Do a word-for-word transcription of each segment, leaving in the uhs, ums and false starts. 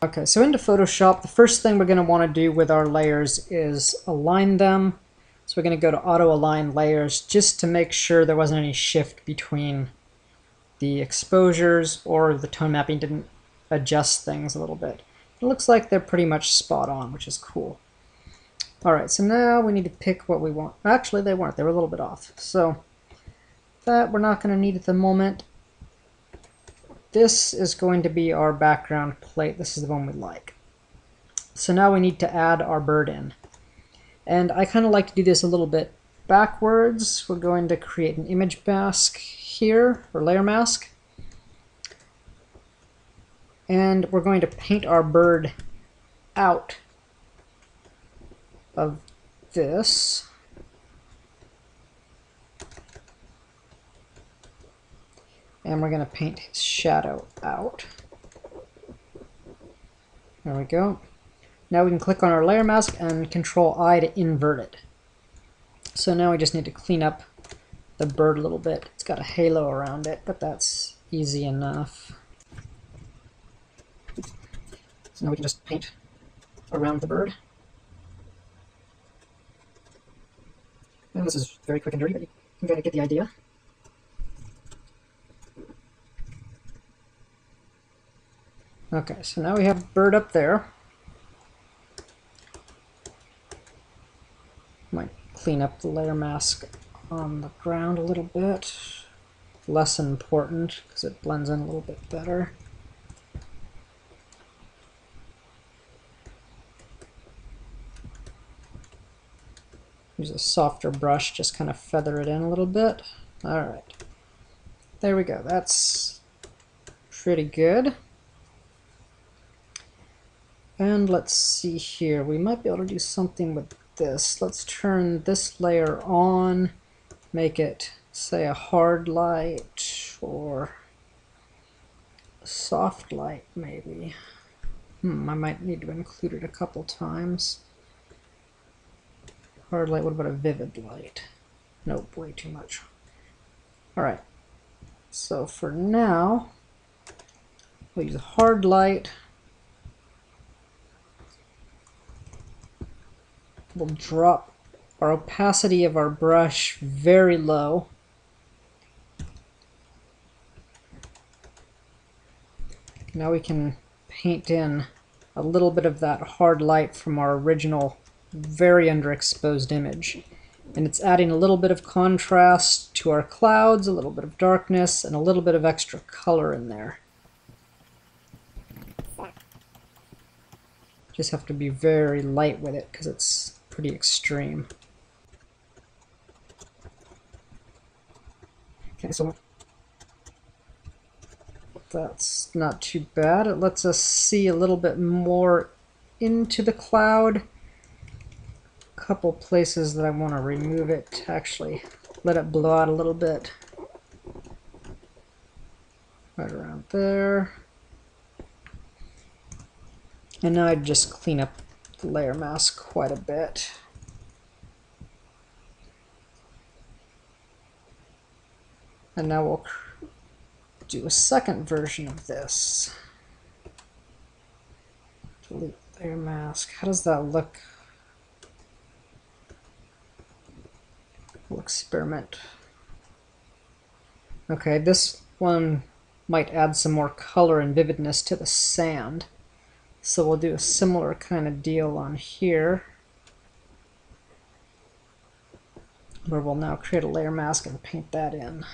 Okay, so into Photoshop, the first thing we're going to want to do with our layers is align them. So we're going to go to Auto Align Layers just to make sure there wasn't any shift between the exposures or the tone mapping didn't adjust things a little bit. It looks like they're pretty much spot on, which is cool. Alright, so now we need to pick what we want. Actually, they weren't. They were a little bit off. So that we're not going to need at the moment. This is going to be our background plate. This is the one we like. So now we need to add our bird in. And I kind of like to do this a little bit backwards. We're going to create an image mask here, or layer mask. And we're going to paint our bird out of this. And we're going to paint his shadow out. There we go. Now we can click on our layer mask and Control I to invert it. So now we just need to clean up the bird a little bit. It's got a halo around it, but that's easy enough. So now we can just paint around the bird. And this is very quick and dirty, but you can kind of get the idea. Okay, so now we have bird up there. Might clean up the layer mask on the ground a little bit. Less important because it blends in a little bit better. Use a softer brush, just kind of feather it in a little bit. Alright, there we go. That's pretty good. And let's see here. We might be able to do something with this. Let's turn this layer on, make it, say, a hard light or a soft light, maybe. Hmm, I might need to include it a couple times. Hard light, what about a vivid light? Nope, way too much. Alright, so for now, we'll use a hard light. We'll drop our opacity of our brush very low. Now we can paint in a little bit of that hard light from our original very underexposed image. And it's adding a little bit of contrast to our clouds, a little bit of darkness, and a little bit of extra color in there. Just have to be very light with it because it's pretty extreme. Okay, so that's not too bad. It lets us see a little bit more into the cloud. A couple places that I want to remove it to actually let it blow out a little bit. Right around there. And now I just clean up the layer mask quite a bit. And now we'll do a second version of this. Delete layer mask. How does that look? We'll experiment. Okay, this one might add some more color and vividness to the sand. So we'll do a similar kind of deal on here, where we'll now create a layer mask and paint that in.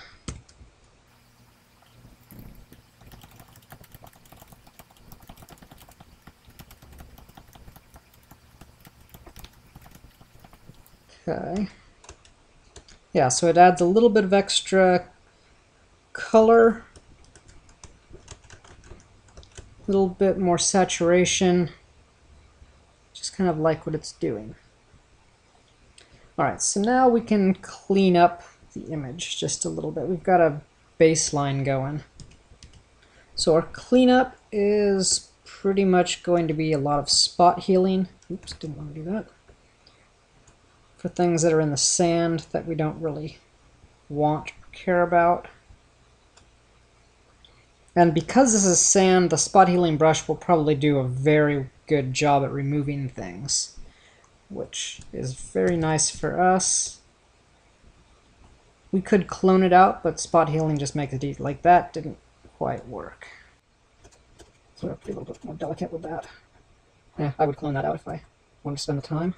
Okay. Yeah, so it adds a little bit of extra color. A little bit more saturation, just kind of like what it's doing. Alright, so now we can clean up the image just a little bit. We've got a baseline going. So our cleanup is pretty much going to be a lot of spot healing. Oops, didn't want to do that. For things that are in the sand that we don't really want or care about. And because this is sand, the spot healing brush will probably do a very good job at removing things, which is very nice for us. We could clone it out, but spot healing just makes it easy. Like that didn't quite work. So I have to be a little bit more delicate with that. Yeah, I would clone that out if I wanted to spend the time.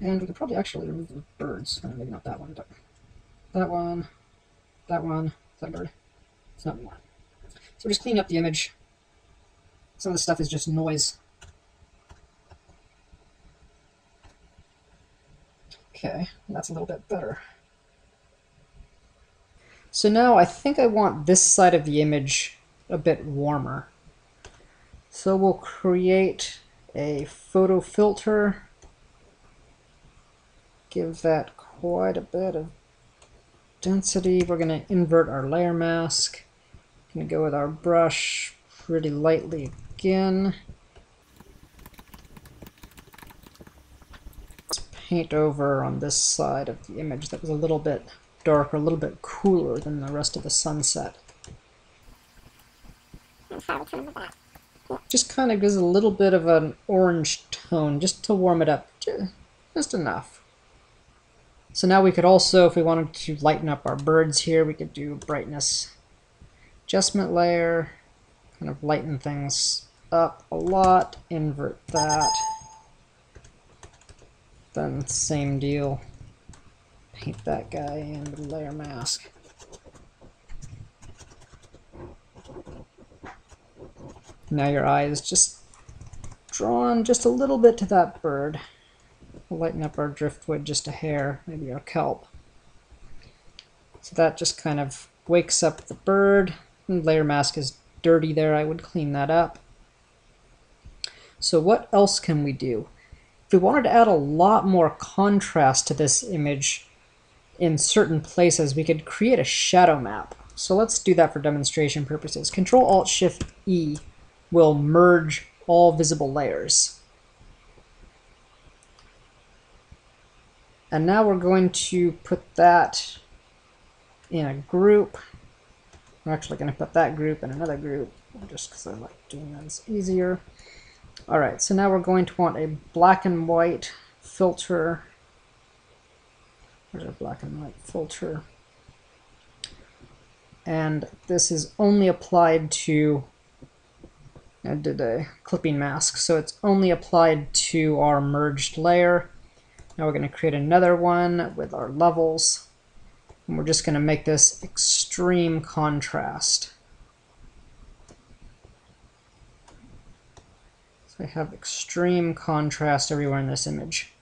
And we could probably actually remove the birds. Uh, maybe not that one, but that one, that one, that bird. It's not more. So we're just cleaning up the image. Some of this stuff is just noise. Okay, that's a little bit better. So now I think I want this side of the image a bit warmer. So we'll create a photo filter. Give that quite a bit of density. We're going to invert our layer mask. Going to go with our brush pretty lightly again. Let's paint over on this side of the image that was a little bit darker, a little bit cooler than the rest of the sunset. Just kind of gives a little bit of an orange tone just to warm it up, just enough. So now we could also, if we wanted to lighten up our birds here, we could do brightness adjustment layer, kind of lighten things up a lot, invert that, then same deal, paint that guy in with a layer mask. Now your eye is just drawn just a little bit to that bird. We'll lighten up our driftwood just a hair, maybe our kelp. So that just kind of wakes up the bird. And layer mask is dirty there. I would clean that up. So what else can we do? If we wanted to add a lot more contrast to this image in certain places, we could create a shadow map. So let's do that for demonstration purposes. Control alt shift E will merge all visible layers. And now we're going to put that in a group. We're actually going to put that group in another group, just because I like doing that, it's easier. All right, so now we're going to want a black and white filter. There's a black and white filter. And this is only applied to, I did a clipping mask, so it's only applied to our merged layer. Now we're going to create another one with our levels, and we're just going to make this extreme contrast. So I have extreme contrast everywhere in this image.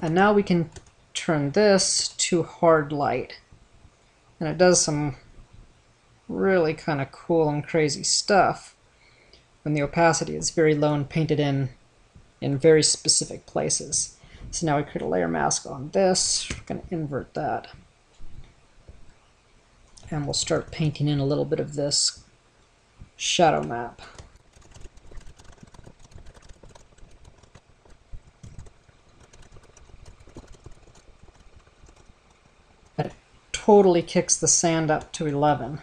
And now we can turn this to hard light. And it does some really kind of cool and crazy stuff when the opacity is very low and painted in in very specific places. So now we create a layer mask on this. We're going to invert that. And we'll start painting in a little bit of this shadow map. That totally kicks the sand up to eleven.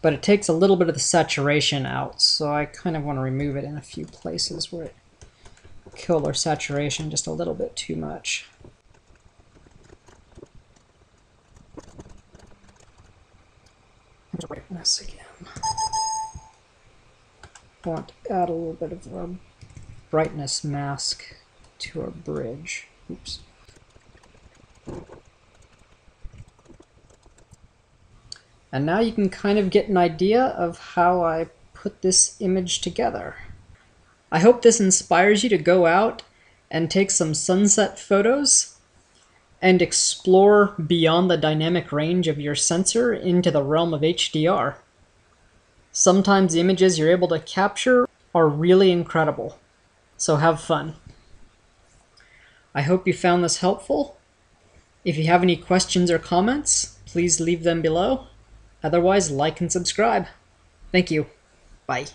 But it takes a little bit of the saturation out, so I kind of want to remove it in a few places where it killed our saturation just a little bit too much. Brightness again. I want to add a little bit of our brightness mask to our bridge. Oops. And now you can kind of get an idea of how I put this image together. I hope this inspires you to go out and take some sunset photos and explore beyond the dynamic range of your sensor into the realm of H D R. Sometimes the images you're able to capture are really incredible, so have fun. I hope you found this helpful. If you have any questions or comments, please leave them below. Otherwise, like and subscribe. Thank you. Bye.